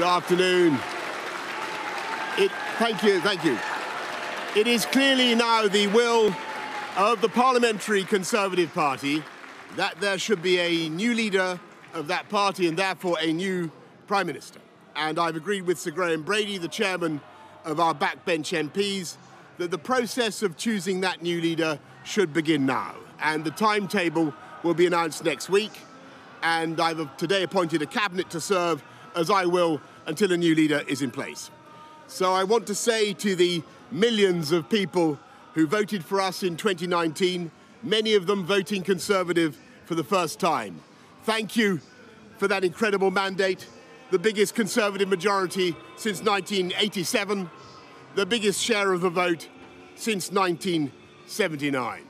Good afternoon. Thank you. It is clearly now the will of the Parliamentary Conservative Party that there should be a new leader of that party and therefore a new Prime Minister. And I've agreed with Sir Graham Brady, the chairman of our backbench MPs, that the process of choosing that new leader should begin now. And the timetable will be announced next week. And I've today appointed a cabinet to serve, as I will, until a new leader is in place. So I want to say to the millions of people who voted for us in 2019, many of them voting Conservative for the first time, thank you for that incredible mandate, the biggest Conservative majority since 1987, the biggest share of the vote since 1979.